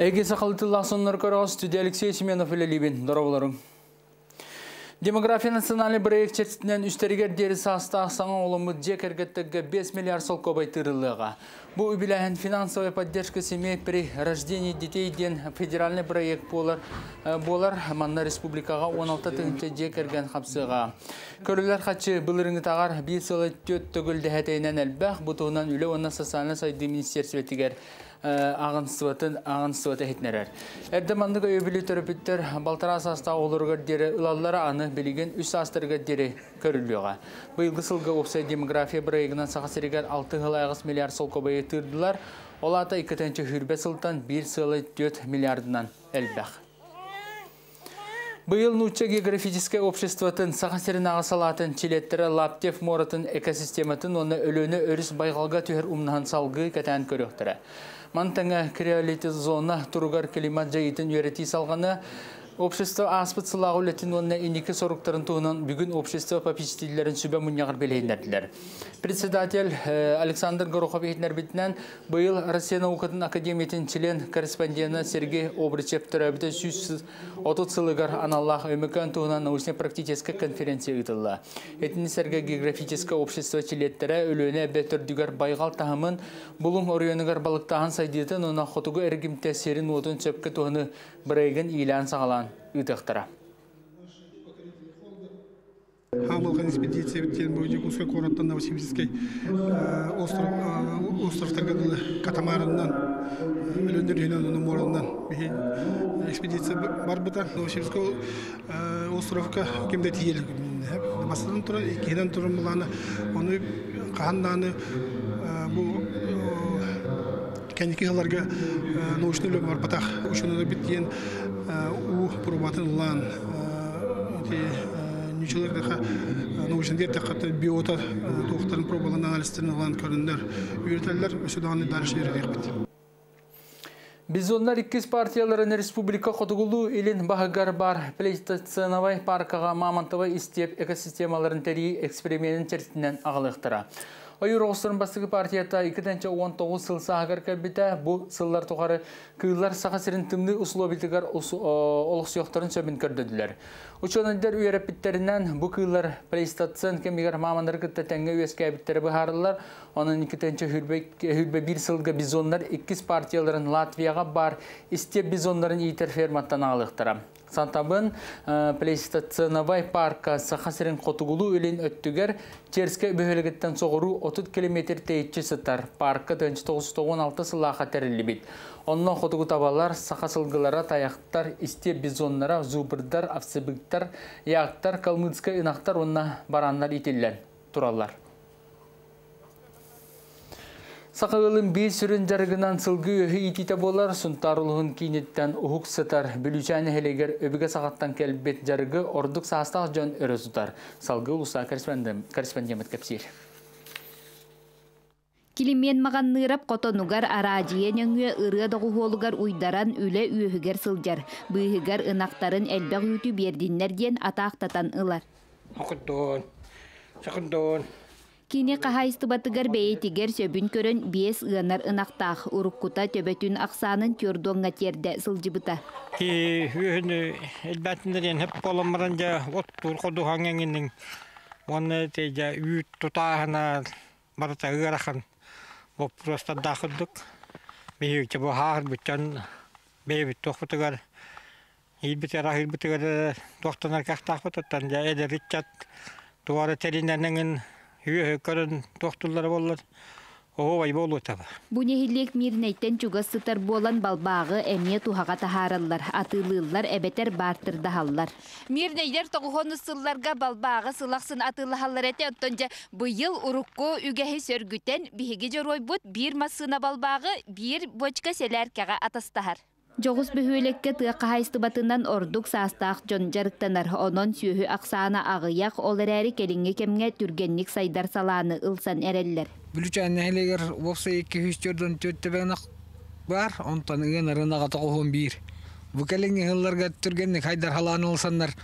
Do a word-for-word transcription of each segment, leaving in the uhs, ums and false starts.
Эгесе халытыллах соннар көрөз, студия Алексей Семенов эле либин. Здороволорун. Демография национальный проект чертинен үстергер дерис аста саңа олымы джек эргеттегі бес миллиард сол кобайтырылыға. Бұл үбіләген финансовая поддержка семей при рождении детей ден федеральный проект болар Манна Республикаға он алты тыңты джек эрген қапсыға. Көрілер қатшы бұлырыңы тағар бесілі төт түгілді әтейінен әлбәқ, бұтығынан үлі онна социальный сайды министерсветігер ағынсыватын ағынсываты әйтінерер. Әрдімандығы өбілі түріпіттер балтара асаста олырғырдері ұлаллары аны білеген үс астырғырдері көрілуіға. Бұйылғы сылғы ұқсай демография бірайығынан сақасырегер алты миллиард сол көбайы тұрдылар, олата икітінші хүрбе сылтан бір миллиардынан әлбәқ. Быйыл нуча географическое обществотын, сахасерин ағасалатын, челеттері, лаптев моратын, экосистематын, оны өліні өріс байғалға түйір умнахан салғы кәтән көріқтірі. Мантаңа креолитет зона тұруғар климат жайытын өреті салғаны, общество аспыт сылағы өлетін оны инекі соруқтарын туғынан бүгін общество попечителерін сүбе мұнияғыр белейіндерділер. Председатель Александр Горохов бетінен быйыл Россия наукатын академиятын член корреспондент Сергей Обрычев төрәбіті жүз отыз сылығар аналлах өмікін туғынан научно-практическа конференция ұйтылы. Этнисерге географическое общество челеттері өліне бәтірдігер байғал тағымын бұлың орионығар балықтаған сайдетін оны құтығы әргімте серін отын сөпкі туғыны бірайғын илән сағалан ұйтықтыра. Хамылған экспедиция біттен бойды Кусқа қораттан Новосибирский островтағыдылы Катамарыннан, Миллионер Юнанының морыннан экспедиция бар бұдан Новосибирский островқа кемді тиелі көмінде. Масадан тұра, кейден тұрын бұланы, оны қағанданы кәнекі ғаларға наушыны өліп бар батақ. Үшіні біттен ұу пұрбатын ұлан Нечелердеха научендерде қатты биота тоқтарын пробалан аналистерін алан көріндер үйретелер өсіданыны даршы ердек біт. Біз онлар иккіз партияларын республика құтығылу елін бағығар бар плейстоценовай паркаға мамантовай істеп экосистемаларын тәрі экспериментін тәртінен ағылықтыра. Айыр оғыстырын бастығы партията иккіденче он тоғыз сылса ағыр кәбіті, бұл сыллар тұғары күйілар сақасырын тімді ұсылу білдігер олықсыйоқтарын сөбін көрдеділер. Учонаддар үйеріп біттерінен бұл күйілар плейстацин кемегер мамандар күтті тәңгі өске әбіттері бұғарылар, оның иккіденче хүрбе бір сылғы бизонлар иккіз партияларын Латвияға бар істеп бизонларын интерферматтан алықтыра. Сантабын плейстоциновай парка сақасырын қотығылу өлін өттігер терске бөхелігіттен соғыру отыз километр тәйтші сытар. Паркы он тоғыз он алты сылаға тәрілі бет. Оннан қотығы табалар сақасылғылара таяқтар, істе бизонлара, зубырдар, авсебіктар, яқтар, калмыцка инақтар онна бараннар етеллен туралар. Сақығылым бей сүрін жарғынан сылғы өйі ететі болар, сұнтарылығын кейнеттен ұғық сытар, бүлічәні хелегер өбігі сағаттан кәлбет жарғы ордық сағастақ жөн өрі сұтар. Салғы ұлса корреспондент көпсер. Килимен маған нырап қотонуғар арадиен өңі ұры доғы холығар ұйдаран үлі өйігер сылдар. Бұйығар ұнақтарын әлбәғ үйті бердінлерден атақтатан ұлар. Кені қағайыстыбатығыр бәйетігер сөбін көрін бес ғанар ұнақтақ, ұрыққұта төбәтін ақсанын көрдіңға терді сылжыбыта. Ки үйіні әлбәтіндерен әп қолымырын жа оттуыр құдығанғанғының, оны тәйді үйт тұтағына барыта ғырақын бөпіріста дақылдық. Бейі өте бұғағыр бүттен бәйбіт тоқпытығыр, елбітер ақылбітігір тоқтанар қақтақпытыттан үйеккарын тоқтылар болар, оғай болу табы. Бұны хилек мирінәйттен чүгасытар болан балбағы әме туғаға тахаралар, атылылар әбетер бартырдағалар. Мирінәйдер тоғығоны сылларға балбағы сылақсын атылығалар әте өттінже бұйыл ұрыққы үгәхі сөргүтен бігі жорой бұд бір масына балбағы бір бөчка селәркәға атастағар. Жоғыз бүхөлекке тұйыққа хайстыбатынан ордық састақ жон жарықтанар. Онын сүйі ақсана ағыяқ олар әрі келіңе кемге түргенлік сайдар саланы ұлсан әрелілер. Бүлічі әнәлігер болса екі жүз төрттен төттібенақ бар, онтанығын арынаға тоқығын бір. Бүкәліңе ғыларға түргенлік хайдар халаны ұлсаннар.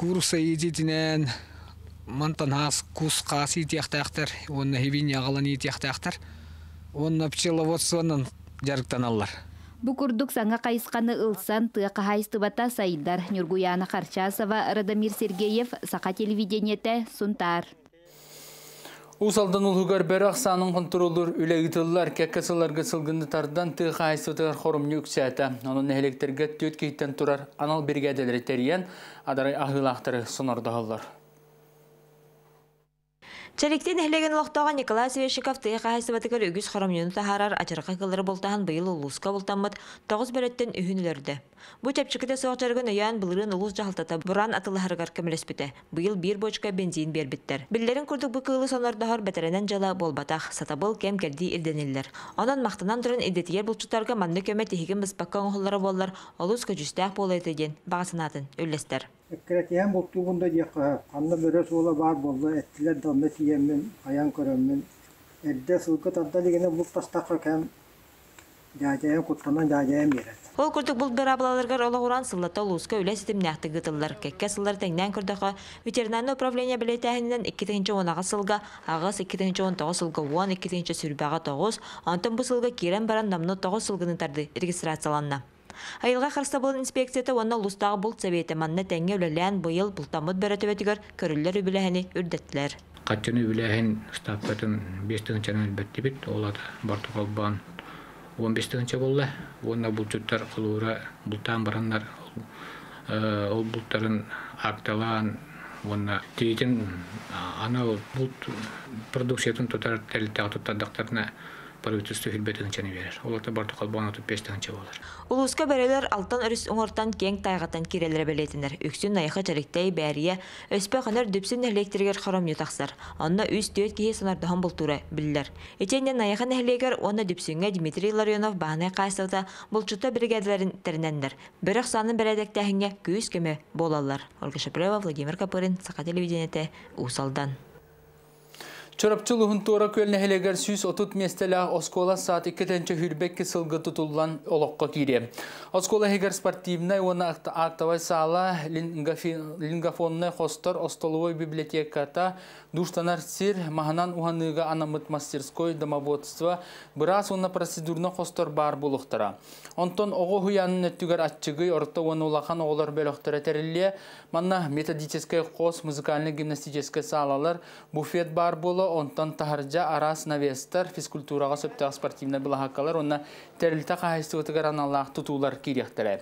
Курсы ететінен мантан хас, кус қасы етіяқтақтар, онына хевиния ғалан етіяқтақтар, онына пчеловодствонан жарықтаналар. Букурдук санга кайсканы ылсан тыака хайстыбата сайдар. Нюргуяна Харчасова, Радомир Сергеев, Саха телевидениете, Сунтар. Усалдан улугар берах санын контроллор үлегитиллар кеккесыларга сылгынды тардан тыга хайсытыгар хорум нүксәтә. Анын электерге төт киттен турар анал биргәделәре терен адарай ахылактыры сонордагаллар. Чаректен эхлеген лохтоға Николай Свешиков тыйға хайсыбатыгар өгіз хорум нүнута харар ачырға кылыр болтахан быйыл улуска болтаммыт тогуз бәреттен үхүнілерді. Бу чапчыкыда соғчарыгын өйән бұлырын ұлыс жағылтата бұран атылығарғар көмілеспіті. Бұйыл бір бочка бензин бербіттер. Білдерін күрдік бұл кылы сонардағар бәтірінен жала болбатақ, сатабыл кем кәрді елденілдер. Онан мақтынан тұрын едетиер бұлчықтарға манны көмет ехігін бұспаққа ұңғылары болар, ұлыс көжістәқ болайды ден бағасынатын өлестер. Әккіретіген бұл тұғында деқі, қанны бөрес олы бар болды, әттілер дамет егенмен, аян көріммен. Әрді сылқы тарда дегені бұл тастаққа кәм жағайын құттынан жағайын береді. Ол күрдік бұл бір абылаларғар олы құран сыллата ұлысқа өлесетім нәқті ғытылыр. Кәкке сыллар тәңнен күрдіқі ветеринарны управление білетәхінінен икки-онаға сылға, ағыз икки-он-тоғы сылға он, икки-сылға сүрбәға тоғыз, антын бұл сылға керен баран намны тоғы сылғыны тарды регистрацияланна. Айылға қарста болын инспекцията онна ұлыстағы бұл цәбейті манны тәңе өлелен бұйыл бұлтамыд бәрәтөбетігір көрілер үбіләхіні үрдеттілер. Қаттені үбіләхін ұстаппатын бестігін чәнен бәтті біт, олады бартық албан он бестігінші болды. Онна бұлтыптар қылуыра бұлттан баранлар, ол бұлттарын ақталан, онна тейден ана бұлт продукциятын тұтар тәліттағы тұттадақтарына правительство хилбетінің чәне берер. Оларда бартық албан атып бестігінші болар. Улуска бәрелер алтан үріс ұңыртан кең тайғатан керелері білетінер. Үксін айықы жаректей бәрие, өспе қанар дүпсін әлектрігер қарам нетақсар. Анна үз дөт кейе санардыған бұлтура білдер. Етеннен айықын әлекер, оны дүпсінге Дмитрий Ларионов бағанай қайсылда бұлчыта біргәділерін тәрінендер. Бірақ санын бәрәдіктәхінге күйіз көме болалар. Ольга Шапрева, Владимир Капырин, Сақа телевидениете, Усалдан. Чорапчылығын туыра көліне хелегер сүйіз отыт местелі оскола саат иккетенче хүрбекке сылғы тұтылған олыққа кире. Оскола хегер спортивнай оны актавай сала лингафонны хостар остоловой библиотеката душтанар сир мағанан уханыға анамыт мастерской домоводства біраз оны процедурны хостар бар болықтыра. Онтон оғы хуянын өттігер атчығы орта оны олақан оғылар бөліқтіра тәрілі манна методическай қос музыкальны гимнастическай салалар буфет бар болы. Онтан тахарджа арас навестар физкультураға сөптіға спортивна білахақалар онна тәрілті қағайстығытығар аналақ тұтулар керектірі.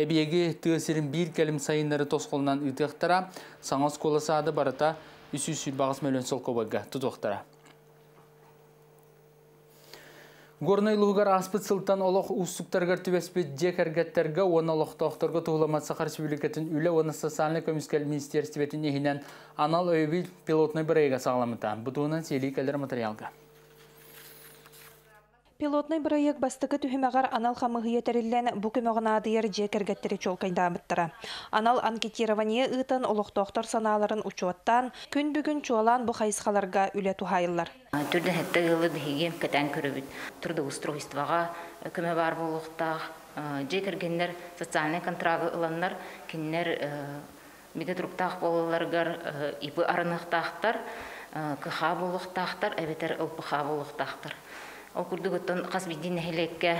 Әбегі тұғысерін бір кәлім сайынлары тосқолынан үйтіқтіра, саңыз қоласы ады барыта үсі-үсі-бағыз мөлін сол көбігі тұтуқтыра. Горнай лугар аспыт сылтан олық ұссықтарғар түбәспет жек әргеттерге, оны олықтауқтарға тұғыламат Сақар Республикатын үлі, оны Социальный комиссиял министерстветін егінен анал өйбіл пилотны бірайға сағаламыта. Бұтығынан селік әлдер материалға. Пилотный проект бастыгы түхімәғар анал қамығыя тәріллән бүкімеғына адыйар жекергеттері чолқайдамыттыра. Анал анкетирование ұйтын ұлық доқтор саналарын ұчуаттан, күн бүгін чуалан бұқайысқаларға үлі тухайылар. Түрді әтті ғылы бігем кәтән көрібіт. Түрді ұструғыстыға көмі бар болуқта жекергеннер социальный контрагы ұланнар, кеннер медетруктақ болыларғар ипы арынықтақтар, күха болуқтақтар, әбетер ұлпыха болуқтақтар. Ол күрдігіттен қасбедден әлекке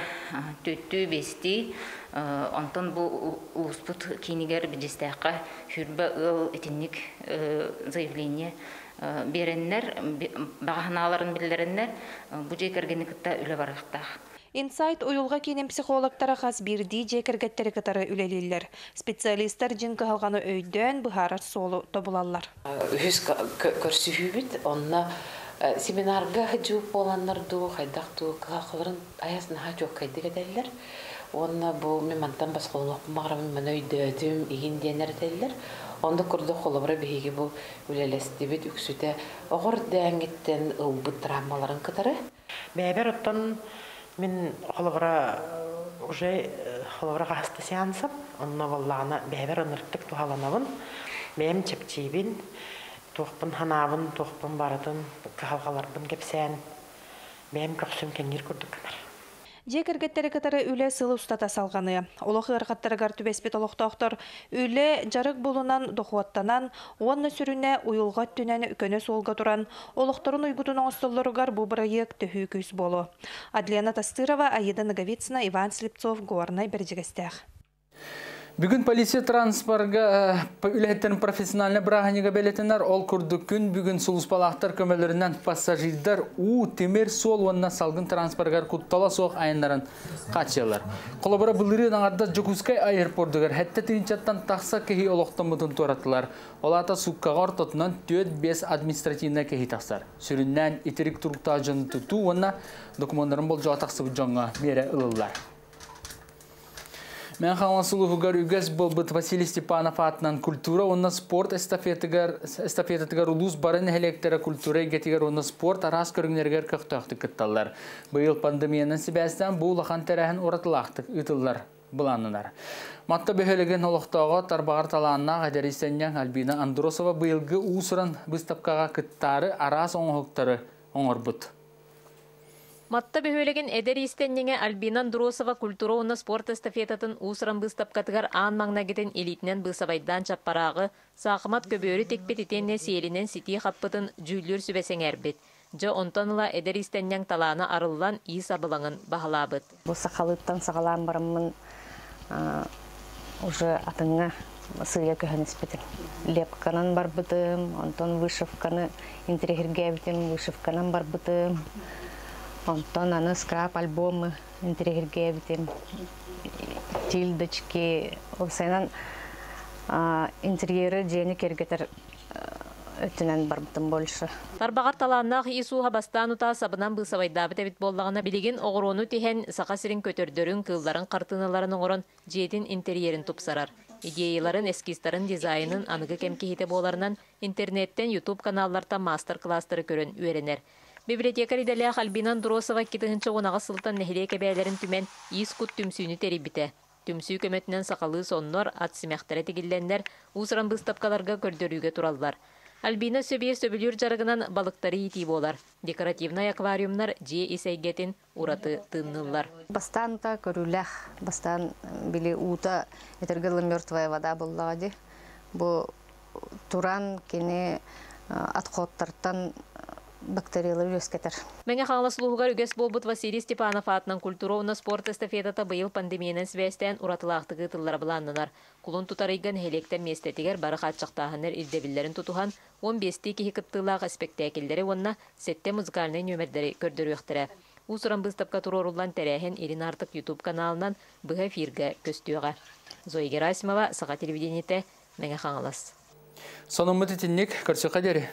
төттү бести, антын бұл ұлыспыт кейнігер бедестәққа хүрбі ұл етінік заявление беріннер, бағаналарын білдеріннер, бұл жекергенікітті үлі барықтақ. Инсайт ойылға кенен психологтары қаз бірді жекергеттері кітары үлелелер. Специалистар жин қағалғаны өйден бұхарар солу тобылалар. Үз көрсі үйбіт, онына семинарға жүп оланнар дұғы, қайдақ қалқыларын аясына жоқ қайдығы дәлілер. Оны бұл мемантан басқа ұлықпын мағырым мен өйдөөдім, егін денер дәлілер. Онды күрді қолыбыры бейге бұл өлелесті бет үксіде оғыр дәңгеттен ұлбыт травмаларын кітары. Бәйбер ұттан мен қолыбыра қасты сеансып, онына боллағына бәйбер ұнырттық тұғаланабын, бәйім чәптейбін. Тоқпын ханабын, тоқпын барытын, қалғаларбын кепсән, бәйім көксім кәңгер көрдік көмір. Жекергеттері кітары үлі сылы ұстата салғаны. Олықы ғырғаттарығар түбеспет олықтақтыр үлі жарық болынан доқуаттанан, оңны сүріне ұйылғат түнәні үкені солға тұран, олықтарын ұйгудың ұстылырығар бұл бірайық түхі көз болу. Адлена Тастырова, Аида Наговицына, Иван Слепцов, Горнай Бердегестях. Бүгін полиция транспорга үләттен профессиональны бірағаныға бәлетінар, ол күрдік күн бүгін сұлыспалақтар көмелерінен пассажирдар у темер сол онына салғын транспоргар құттала соқ айындарын қатшылар. Қолабыра бұлырын аңарда Жокускай аэропордығар, әтті тенчаттан тақса кәхи олықтың бұтын туратылар. Олата сұққағар тұтынан төрт-бес административіне кәхи тақсар. Сүріннен итерік тұрықта жынды тұту онына документтарын бол жоғатақсы бұджанға мере ұлылар. Мен қаласылығығар үгіз болбыт Василий Степанов атынан культура, онна спорт эстафететігар ұлыс барын әлектері культура егетігар онна спорт арас көріңергер көқтақты күтталар. Бұйыл пандемияның себәстен бұл лақан тәрәхін оратылақтық үтілдар бұланынар. Матта бөхелеген олықтағы тарбағар таланына ғадерестеннен Альбина Андросова бұйылғы ұсырын бұстапқаға күттары арас оңғықтары оңырбыт. Матта бөхөлеген әдер естеннеңе Альбина Андросова культура оны спорт эстафетатын ұсырын бұстапқатығар аң маңнагетін элитінен бұсабайдан чаппарағы сақымат көбөрі текпет етенне сейлінен сети қаппытын жүйлер сүбәсен әрбет. Жо онтаныла әдер естеннен таланы арыллан ий сабылаңын бағалабыт. Бұл сақалыптан сағалан барымын ұжы атыңа сыя көхін іспетін. Лепканан бар бұтым, онтан вышывканы интерегергебетін вышывканан бар бұтым. Онтон аны скрап альбомы интерьерге битем, тильдочки, осенан интерьеры денег кергетер өтінен барбытым больше. Тарбағар таланнақ Исуға бастанута сабынан бұсавайдабыт әбіт болдағына білеген оғырону теген сақасырын көтердерін кылларын қартыналарын оғырон жетін интерьерін топсарар. Идеяларын, эскизтарын, дизайнын анығы кемкехете боларынан интернеттен ютуб каналларда мастер-кластары көрін өйренер. Библиотека лидерлях Альбина Андросова китыгынча онаға сылтан нәхелек әбәлерін түмен ескут түмсүйіні теребіті. Түмсүй көметінен сақалы соннор атсымяқтары тегілленнер ұсыран бұстапқаларға көрдіруге туралылар. Альбина сөбе сөбілер жарығынан балықтары етей болар. Декоративна аквариумнар же есәйгетін ураты тыннылар. Бастан та көріләқ, бастан біле ұта етергілі мертвая вода болады. Бұл туран кені атқоттартан бактериялы үлескетер. Мәңе қаңласылуғығар үгес болбыт Василий Степанов атынан культура оны спорт эстафетата бұйыл пандемияның свәстен уратылақтығы тыллар бұланынар. Құлын тұтарыйған хелектен местетігер бары қатшықтағыныр үлдебілерін тұтуған он бесте кехі күттылағы спектакелдері онына сетте музыкалының нөмірдері көрдірі өқтірі. Усыран бұстапқа тұры орылан тәрәхен Ирин Артық ютуб каналынан бұға фирге көстіуға. Зоя Герасимова, Саға телевидениеті, Мәңе қаңлас. Соның мүтетіннік көрсі қадері.